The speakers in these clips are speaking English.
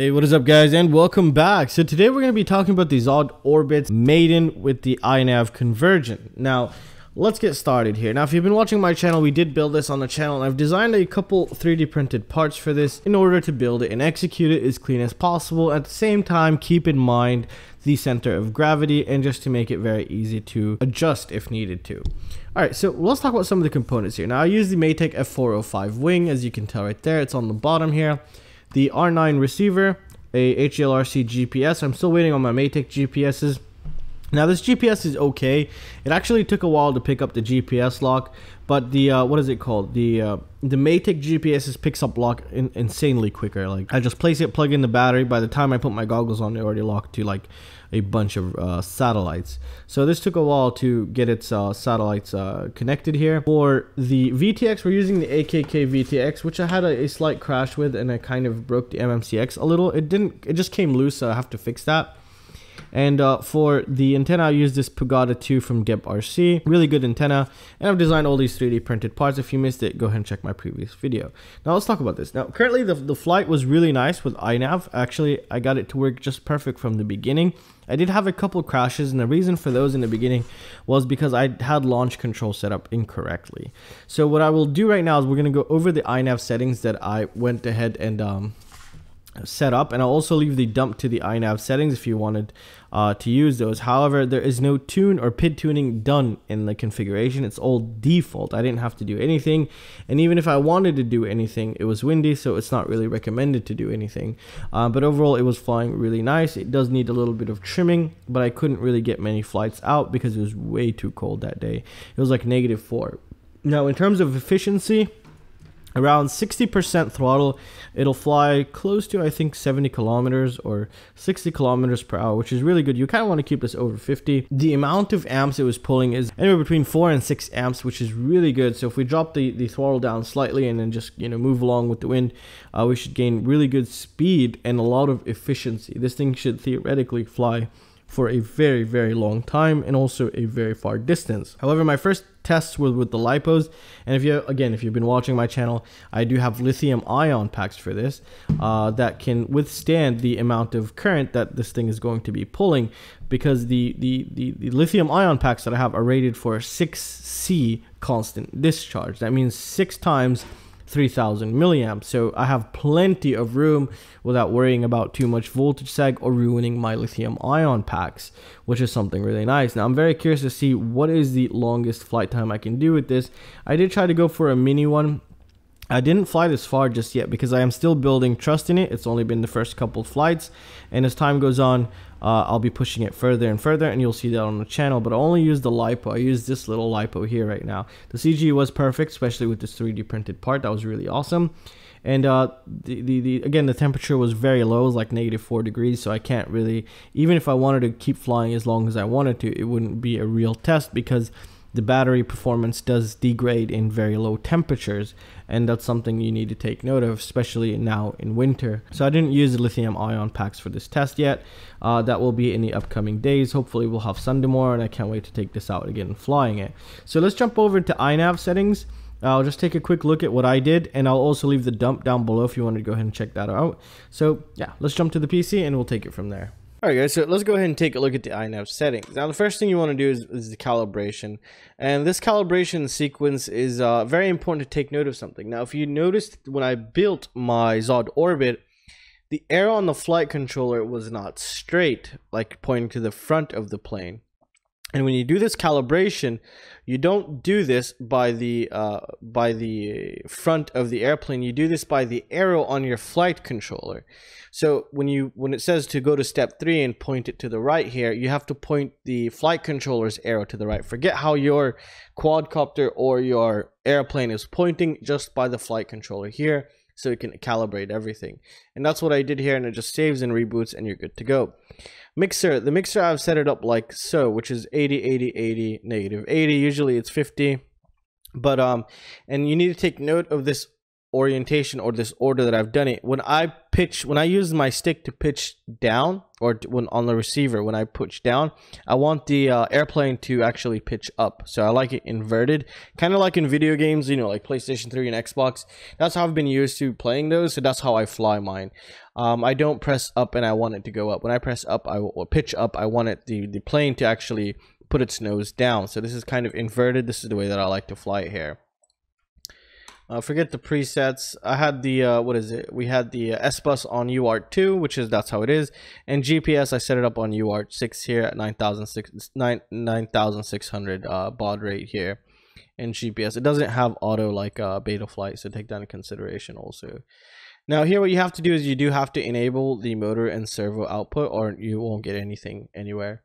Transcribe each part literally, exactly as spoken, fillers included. Hey, what is up guys, and welcome back. So today we're going to be talking about the Zohd Orbit Maiden with the I NAV conversion. Now let's get started here. Now if you've been watching my channel, we did build this on the channel, and I've designed a couple three D printed parts for this in order to build it and execute it as clean as possible. At the same time, keep in mind the center of gravity, and just to make it very easy to adjust if needed to. Alright, so let's talk about some of the components here. Now I use the Matek F four oh five wing, as you can tell right there, it's on the bottom here. The R nine receiver, a H L R C G P S, I'm still waiting on my Matek G P Ses. Now this G P S is okay. It actually took a while to pick up the G P S lock, but the uh, what is it called? The uh, the Matek G P S's picks up lock in insanely quicker. Like I just place it, plug in the battery. By the time I put my goggles on, it already locked to like a bunch of uh, satellites. So this took a while to get its uh, satellites uh, connected here. For the V T X, we're using the A K K V T X, which I had a, a slight crash with, and I kind of broke the M M C X a little. It didn't. It just came loose, so I have to fix that. And uh, for the antenna, I use this Pagoda two from G E P R C, really good antenna, and I've designed all these three D printed parts. If you missed it, go ahead and check my previous video. Now let's talk about this. Now currently the, the flight was really nice with I NAV. Actually, I got it to work just perfect from the beginning. I did have a couple crashes, and the reason for those in the beginning was because I had launch control set up incorrectly. So what I will do right now is we're going to go over the I NAV settings that I went ahead and um, set up, and I'll also leave the dump to the I NAV settings if you wanted uh, to use those. However, there is no tune or P I D tuning done in the configuration. It's all default. I didn't have to do anything, and even if I wanted to do anything, it was windy, so it's not really recommended to do anything. Uh, but overall, it was flying really nice. It does need a little bit of trimming, but I couldn't really get many flights out because it was way too cold that day. It was like negative four. Now, in terms of efficiency, around sixty percent throttle, it'll fly close to, I think, seventy kilometers or sixty kilometers per hour, which is really good. You kind of want to keep this over fifty. The amount of amps it was pulling is anywhere between four and six amps, which is really good. So if we drop the, the throttle down slightly and then just, you know, move along with the wind, uh, we should gain really good speed and a lot of efficiency. This thing should theoretically fly for a very, very long time and also a very far distance. However, my first tests were with the Lipos, and if you again if you've been watching my channel, I do have lithium ion packs for this uh, that can withstand the amount of current that this thing is going to be pulling, because the the, the, the lithium ion packs that I have are rated for six C constant discharge. That means six times three thousand milliamps, so I have plenty of room without worrying about too much voltage sag or ruining my lithium ion packs, which is something really nice. Now I'm very curious to see what is the longest flight time I can do with this. I did try to go for a mini one. I didn't fly this far just yet because I am still building trust in it. It's only been the first couple flights, and as time goes on, uh, I'll be pushing it further and further, and you'll see that on the channel. But I only use the LiPo. I use this little LiPo here right now. The C G was perfect, especially with this three D printed part. That was really awesome. And uh, the, the, the again, the temperature was very low. It was like negative four degrees, so I can't really, even if I wanted to keep flying as long as I wanted to, it wouldn't be a real test because the battery performance does degrade in very low temperatures, and that's something you need to take note of, especially now in winter. So I didn't use the lithium ion packs for this test yet. Uh, that will be in the upcoming days. Hopefully we'll have sun tomorrow, and I can't wait to take this out again and flying it. So let's jump over to I NAV settings. I'll just take a quick look at what I did, and I'll also leave the dump down below if you want to go ahead and check that out. So yeah, let's jump to the P C and we'll take it from there. Alright guys, so let's go ahead and take a look at the I NAV settings. Now the first thing you want to do is, is the calibration. And this calibration sequence is uh, very important to take note of something. Now if you noticed, when I built my Zohd Orbit, the arrow on the flight controller was not straight, like pointing to the front of the plane. And when you do this calibration, you don't do this by the uh, by the front of the airplane. You do this by the arrow on your flight controller. So when you when it says to go to step three and point it to the right here, you have to point the flight controller's arrow to the right. Forget how your quadcopter or your airplane is pointing, just by the flight controller here, so it can calibrate everything. And that's what I did here, and it just saves and reboots, and you're good to go. Mixer, the mixer, I've set it up like so, which is eighty, eighty, eighty, negative eighty. Usually it's fifty, but um, and you need to take note of this orientation or this order that I've done it, when I pitch, when I use my stick to pitch down, or to, when on the receiver, when I push down, I want the uh, airplane to actually pitch up. So I like it inverted, kind of like in video games, you know, like PlayStation three and Xbox. That's how I've been used to playing those. So that's how I fly mine. Um, I don't press up and I want it to go up. When I press up, I will pitch up. I want it, the, the plane to actually put its nose down. So this is kind of inverted. This is the way that I like to fly it here. Uh, forget the presets. I had the, uh, what is it? We had the uh, S-bus on U A R T two, which is, that's how it is. And G P S, I set it up on U A R T six here at nine thousand six hundred uh, baud rate here. And G P S, it doesn't have auto like uh, Betaflight, so take that into consideration also. Now here what you have to do is you do have to enable the motor and servo output, or you won't get anything anywhere.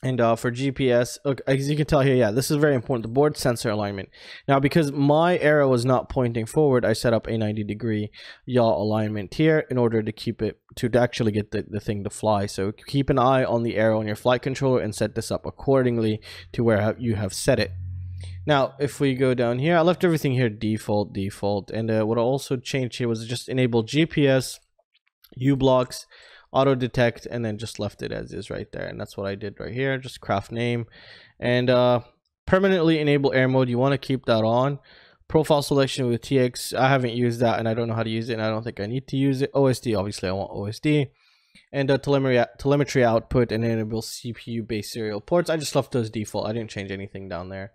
And uh, for G P S, look, as you can tell here, yeah, this is very important, the board sensor alignment. Now, because my arrow was not pointing forward, I set up a ninety degree yaw alignment here in order to keep it, to, to actually get the, the thing to fly. So keep an eye on the arrow on your flight controller and set this up accordingly to where you have set it. Now, if we go down here, I left everything here default, default. And uh, what I also changed here was just enable G P S, U-blocks, auto detect, and then just left it as is right there. And that's what I did right here, just craft name, and uh permanently enable air mode. You want to keep that on. Profile selection with T X, I haven't used that and I don't know how to use it, and I don't think I need to use it. O S D, obviously I want O S D, and uh, telemetry telemetry output, and enable C P U based serial ports. I just left those default. I didn't change anything down there.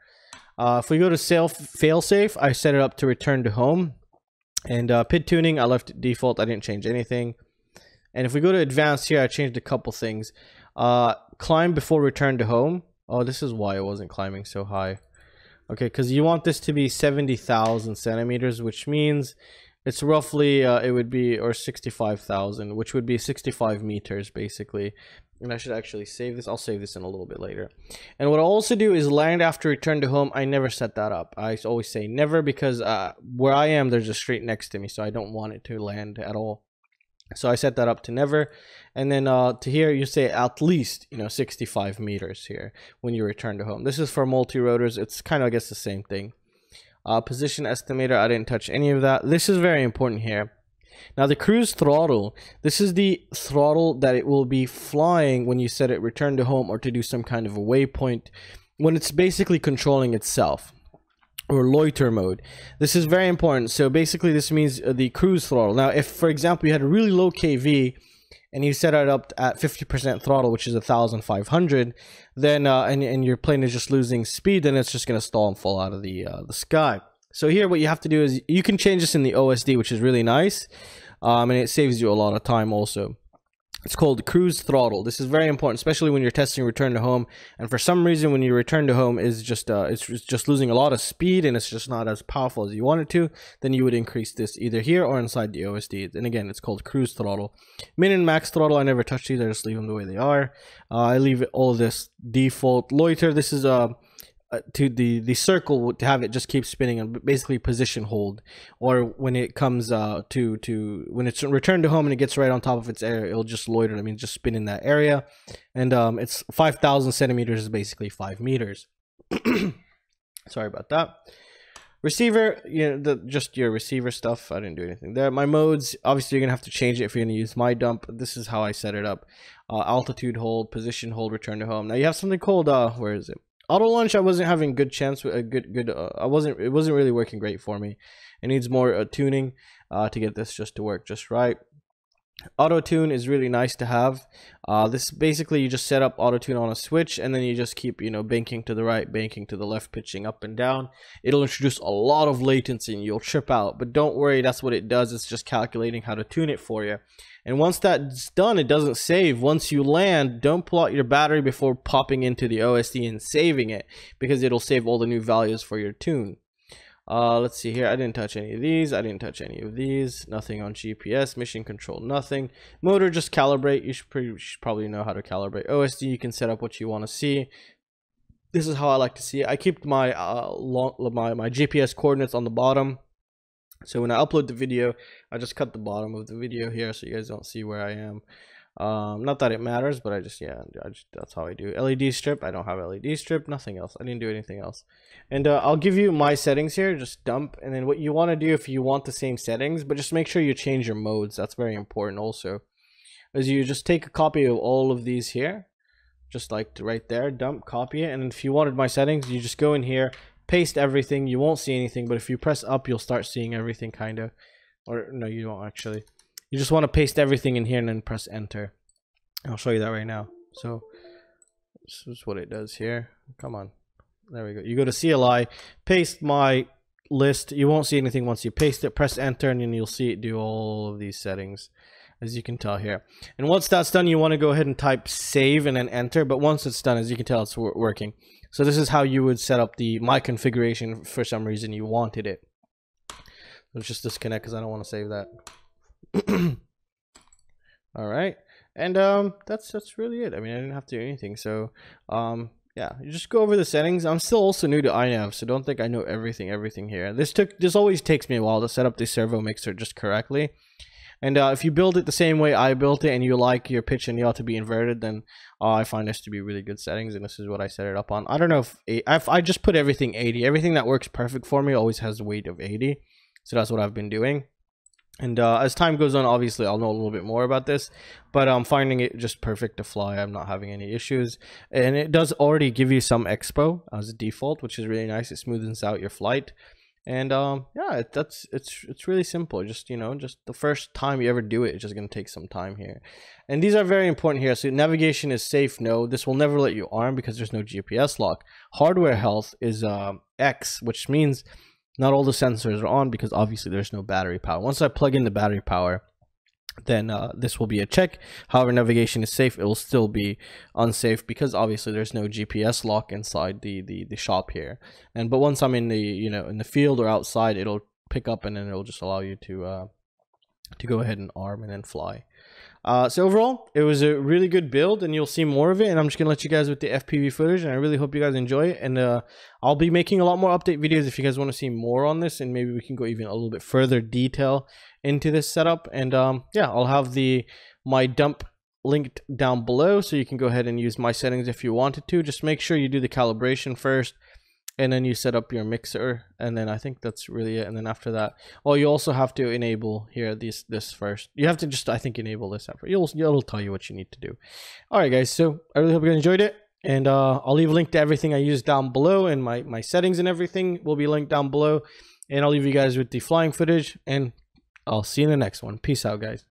Uh if we go to self failsafe, I set it up to return to home, and uh P I D tuning, I left it default. I didn't change anything. And if we go to advanced here, I changed a couple things. Uh, climb before return to home. Oh, this is why it wasn't climbing so high. Okay, because you want this to be seventy thousand centimeters, which means it's roughly, uh, it would be, or sixty-five thousand, which would be sixty-five meters basically. And I should actually save this. I'll save this in a little bit later. And what I'll also do is land after return to home. I never set that up. I always say never, because uh, where I am, there's a street next to me, so I don't want it to land at all. So I set that up to never, and then uh, to here you say at least, you know, sixty-five meters here when you return to home. This is for multi-rotors. It's kind of, I guess, the same thing. Uh, position estimator, I didn't touch any of that. This is very important here. Now the cruise throttle, this is the throttle that it will be flying when you set it return to home or to do some kind of a waypoint, when it's basically controlling itself. Or loiter mode. This is very important. So basically this means the cruise throttle. Now if, for example, you had a really low K V and you set it up at fifty percent throttle, which is one thousand five hundred, then uh, and, and your plane is just losing speed, then it's just going to stall and fall out of the uh, the sky. So here what you have to do is you can change this in the O S D, which is really nice, um, and it saves you a lot of time also. It's called cruise throttle. This is very important, especially when you're testing return to home. And for some reason, when you return to home is just uh, it's just losing a lot of speed and it's just not as powerful as you want it to, then you would increase this either here or inside the O S D. And again, it's called cruise throttle. Min and max throttle, I never touch these. I just leave them the way they are. Uh, I leave all of this default. Loiter, this is a uh, to the the circle to have it just keep spinning, and basically position hold, or when it comes uh to to when it's returned to home and it gets right on top of its area, it'll just loiter. I mean, just spin in that area. And um it's five thousand centimeters is basically five meters. Sorry about that. Receiver, you know, the, just your receiver stuff. I didn't do anything there. My modes, obviously you're gonna have to change it if you're gonna use my dump. This is how I set it up. Uh, altitude hold, position hold, return to home. Now you have something called uh where is it? Auto launch. I wasn't having good chance with a good good uh, I wasn't it wasn't really working great for me. It needs more uh, tuning uh, to get this just to work just right. Auto tune is really nice to have. Uh, this basically you just set up auto tune on a switch, and then you just keep, you know, banking to the right, banking to the left, pitching up and down. It'll introduce a lot of latency and you'll trip out, but don't worry, that's what it does. It's just calculating how to tune it for you. And once that's done, it doesn't save. Once you land, don't pull out your battery before popping into the O S D and saving it, because it'll save all the new values for your tune. Uh, let's see here. I didn't touch any of these. I didn't touch any of these. Nothing on G P S. Mission control, nothing. Motor, just calibrate. You should, pretty, you should probably know how to calibrate. O S D, you can set up what you want to see. This is how I like to see it. I keep my, uh, long, my, my G P S coordinates on the bottom. So when I upload the video, I just cut the bottom of the video here so you guys don't see where I am. Um, not that it matters, but I just, yeah, I just, that's how I do. L E D strip, I don't have L E D strip, nothing else. I didn't do anything else. And uh, I'll give you my settings here, just dump. And then what you want to do if you want the same settings, but just make sure you change your modes. That's very important also. Is you just take a copy of all of these here, just like right there, dump, copy it. And if you wanted my settings, you just go in here, paste everything. You won't see anything, but if you press up, you'll start seeing everything kind of, or no, you don't actually. You just want to paste everything in here and then press enter. I'll show you that right now. So this is what it does here. Come on. There we go. You go to C L I, paste my list. You won't see anything once you paste it. Press enter and then you'll see it do all of these settings, as you can tell here. And once that's done, you want to go ahead and type save and then enter. But once it's done, as you can tell, it's working. So this is how you would set up the my configuration if for some reason you wanted it. Let's just disconnect because I don't want to save that. All right, and um that's that's really it. I mean, I didn't have to do anything. So um yeah, you just go over the settings. I'm still also new to I N A V, so don't think I know everything everything here. This took this always takes me a while to set up the servo mixer just correctly. And uh, if you build it the same way I built it and you like your pitch and yaw to be inverted, then uh, I find this to be really good settings. And this is what I set it up on. I don't know if, if I just put everything eighty. Everything that works perfect for me always has a weight of eighty. So that's what I've been doing. And uh, as time goes on, obviously, I'll know a little bit more about this, but I'm finding it just perfect to fly. I'm not having any issues. And it does already give you some expo as a default, which is really nice. It smoothens out your flight. And um, yeah, it, that's it's it's really simple. Just, you know, just the first time you ever do it, it's just going to take some time here. And these are very important here. So navigation is safe. No, this will never let you arm because there's no G P S lock. Hardware health is um, X, which means not all the sensors are on because obviously there's no battery power. Once I plug in the battery power, then uh, this will be a check. However, navigation is safe. It will still be unsafe because obviously there's no G P S lock inside the, the, the shop here. And but once I'm in the you know in the field or outside, it'll pick up and then it'll just allow you to uh, to go ahead and arm and then fly. Uh, so overall, it was a really good build and you'll see more of it. And I'm just going to let you guys with the F P V footage and I really hope you guys enjoy it. And uh, I'll be making a lot more update videos if you guys want to see more on this, and maybe we can go even a little bit further detail into this setup. And um, yeah, I'll have the my dump linked down below so you can go ahead and use my settings if you wanted to. Just make sure you do the calibration first. And then you set up your mixer, and then I think that's really it. And then after that, oh, you also have to enable here this this first. You have to just, I think, enable this after. It'll, it'll tell you what you need to do. All right, guys. So I really hope you enjoyed it, and uh, I'll leave a link to everything I used down below, and my my settings and everything will be linked down below. And I'll leave you guys with the flying footage, and I'll see you in the next one. Peace out, guys.